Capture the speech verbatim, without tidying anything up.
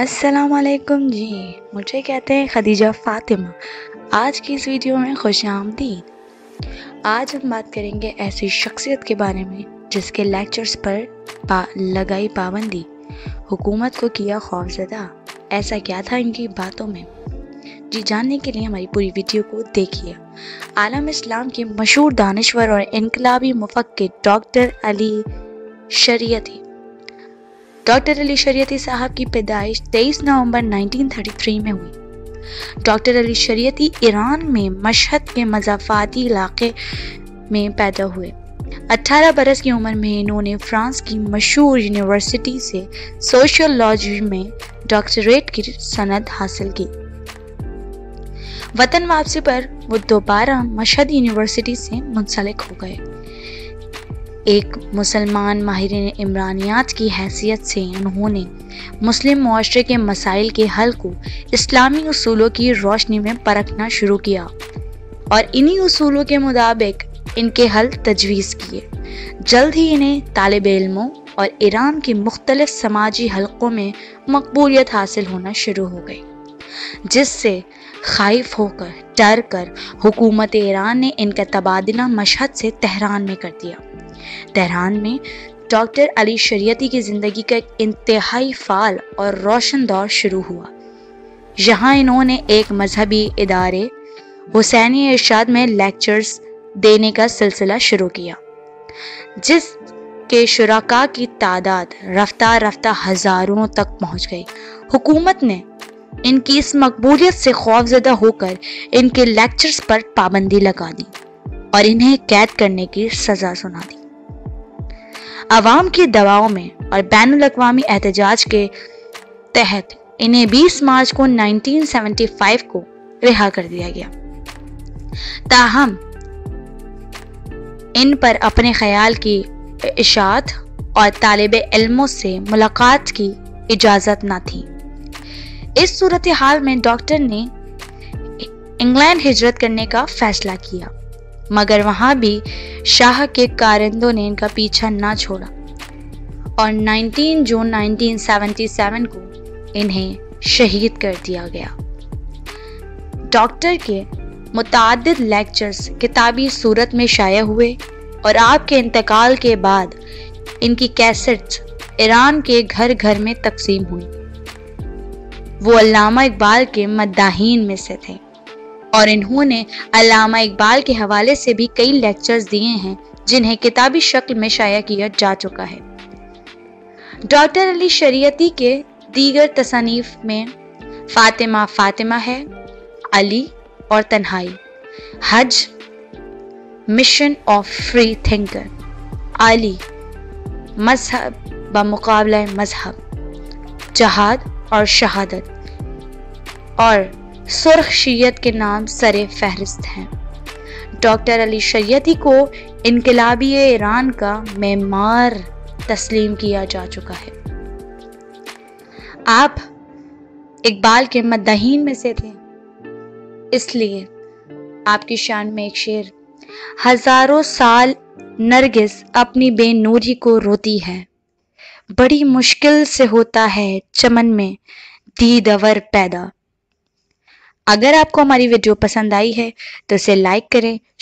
अस्सलाम वालेकुम जी, मुझे कहते हैं खदीजा फ़ातिमा। आज की इस वीडियो में खुशामदीद। आज हम बात करेंगे ऐसी शख्सियत के बारे में जिसके लेक्चर्स पर पा, लगाई पाबंदी, हुकूमत को किया खौफजदा। ऐसा क्या था इनकी बातों में जी, जानने के लिए हमारी पूरी वीडियो को देखिए। आलम इस्लाम के मशहूर दानिश्वर और इनकलाबी मुफक्किर doctor Ali Shariati doctor Ali Shariati साहब की पैदाइश तेईस नवंबर उन्नीस सौ तैंतीस में हुई। डॉक्टर अली शरीयती ईरान में मशहद के मजाफाती इलाके में पैदा हुए। अठारह बरस की उम्र में इन्होंने फ्रांस की मशहूर यूनिवर्सिटी से सोशियोलॉजी में डॉक्टरेट की सनद हासिल की। वतन वापसी पर वो दोबारा मशहद यूनिवर्सिटी से मुंसलिक हो गए। एक मुसलमान माहिर इमरानियात की हैसियत से उन्होंने मुस्लिम माशरे के मसाइल के हल को इस्लामी उसूलों की रोशनी में परखना शुरू किया और इन्हीं उसूलों के मुताबिक इनके हल तजवीज़ किए। जल्द ही इन्हें तालिब इल्मों और ईरान के मुख्तलिफ समाजी हलकों में मकबूलियत हासिल होना शुरू हो गई, जिससे खाइफ होकर डर कर हुकूमत ईरान ने इनका तबादला मशहद से तेहरान में कर दिया। तेहरान में डॉक्टर अली शरीयती की ज़िंदगी का एक इंतहाई फाल और रोशन दौर शुरू हुआ। यहाँ इन्होंने एक मजहबी इदारे हुसैनी इरशाद में लेक्चर्स देने का सिलसिला शुरू किया, जिसके शुराका की तादाद रफ्ता रफ्ता हज़ारों तक पहुँच गई। हुकूमत ने इनकी इस मकबूलियत से खौफजदा होकर इनके लेक्चर्स पर पाबंदी लगा दी और इन्हें कैद करने की सज़ा सुना दी। आवाम के दबाव में और बैनुल-अक़वामी एहतजाज के तहत इन्हें बीस मार्च को उन्नीस सौ पचहत्तर को रिहा कर दिया गया। ताहम इन पर अपने ख्याल की इशात और तालिबे इल्मों से मुलाकात की इजाज़त ना थी। इस सूरत हाल में डॉक्टर ने इंग्लैंड हिजरत करने का फैसला किया, मगर वहाँ भी शाह के कारिंदों ने इनका पीछा ना छोड़ा और उन्नीस जून उन्नीस सौ सतहत्तर को इन्हें शहीद कर दिया गया। डॉक्टर के मुतादिद लेक्चर्स किताबी सूरत में शाया हुए और आपके इंतकाल के बाद इनकी कैसेट्स ईरान के घर घर में तकसीम हुई। वो अल्लामा इकबाल के मद्दाहीन में से थे और इन्होंने अल्लामा इकबाल के हवाले से भी कई लेक्चर्स दिए हैं, जिन्हें किताबी शक्ल में शाया किया जा चुका है। डॉक्टर अली शरीयती के दीगर तसनीफ में फातिमा फातिमा है, अली और तन्हाई, हज, mission of free thinker, Ali, मजहब बमुकाबला मजहब, जहाद और शहादत और सुर्ख शीयत के नाम सरे फहरिस्त हैं। डॉक्टर अली शरीयती को इनकलाबी ईरान का मेमार तस्लीम किया जा चुका है। आप इकबाल के मद्दाहीन में से थे, इसलिए आपकी शान में एक शेर, हजारों साल नरगिस अपनी बेनूरी को रोती है, बड़ी मुश्किल से होता है चमन में दीदवर पैदा। अगर आपको हमारी वीडियो पसंद आई है तो इसे लाइक करें,